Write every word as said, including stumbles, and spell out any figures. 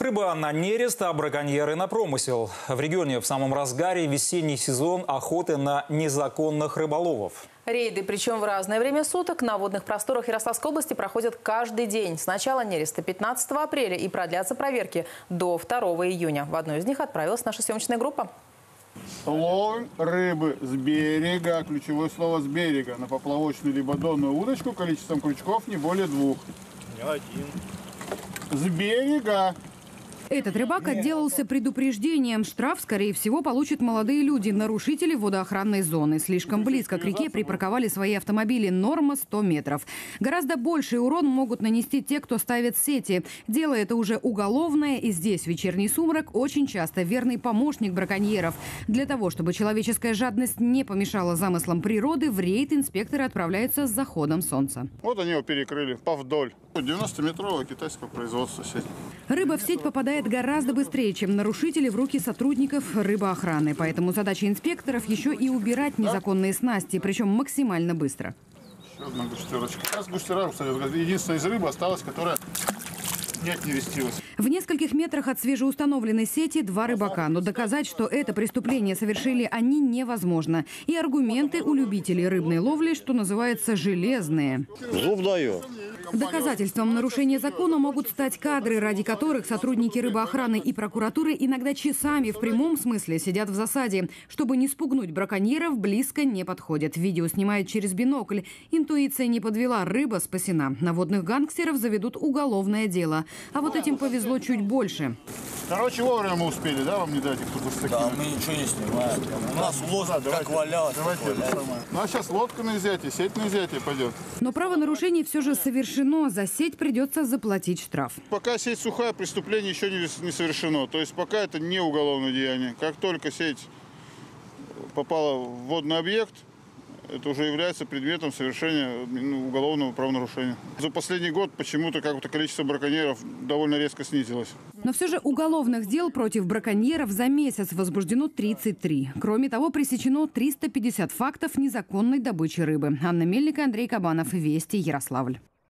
Рыба на нерест, а браконьеры на промысел. В регионе в самом разгаре весенний сезон охоты на незаконных рыболовов. Рейды, причем в разное время суток, на водных просторах Ярославской области проходят каждый день. С начала нереста пятнадцатого апреля и продлятся проверки до второго июня. В одну из них отправилась наша съемочная группа. Ловим рыбы с берега, ключевое слово с берега, на поплавочную либо донную удочку количеством крючков не более двух. Не один. С берега. Этот рыбак отделался предупреждением. Штраф, скорее всего, получат молодые люди, нарушители водоохранной зоны. Слишком близко к реке припарковали свои автомобили. Норма сто метров. Гораздо больший урон могут нанести те, кто ставит сети. Дело это уже уголовное, и здесь вечерний сумрак очень часто верный помощник браконьеров. Для того, чтобы человеческая жадность не помешала замыслам природы, в рейд инспекторы отправляются с заходом солнца. Вот они его перекрыли повдоль. девяносто метрового китайского производства сеть. Рыба в сеть попадает гораздо быстрее, чем нарушители, в руки сотрудников рыбоохраны. Поэтому задача инспекторов еще и убирать незаконные снасти, причем максимально быстро. Еще одна густерочка. Сейчас густера, единственная из рыбы осталась, которая нет, не вестилась. В нескольких метрах от свежеустановленной сети два рыбака. Но доказать, что это преступление совершили они, невозможно. И аргументы у любителей рыбной ловли, что называется, железные. Зуб даю. Доказательством нарушения закона могут стать кадры, ради которых сотрудники рыбоохраны и прокуратуры иногда часами в прямом смысле сидят в засаде. Чтобы не спугнуть браконьеров, близко не подходят. Видео снимают через бинокль. Интуиция не подвела, рыба спасена. На водных гангстеров заведут уголовное дело. А вот этим повезло чуть больше. Короче, вовремя мы успели, да, вам не дать их тут с такими? Да, мы ничего не снимаем. У нас лодка, да, как валялась. Давайте как валялась. Ну а сейчас лодка на изъятие, сеть на изъятие пойдет. Но правонарушение все же совершено. За сеть придется заплатить штраф. Пока сеть сухая, преступление еще не, не совершено. То есть пока это не уголовное деяние. Как только сеть попала в водный объект, это уже является предметом совершения уголовного правонарушения. За последний год почему-то как-то количество браконьеров довольно резко снизилось. Но все же уголовных дел против браконьеров за месяц возбуждено тридцать три. Кроме того, пресечено триста пятьдесят фактов незаконной добычи рыбы. Анна Мельник, Андрей Кабанов, Вести, Ярославль.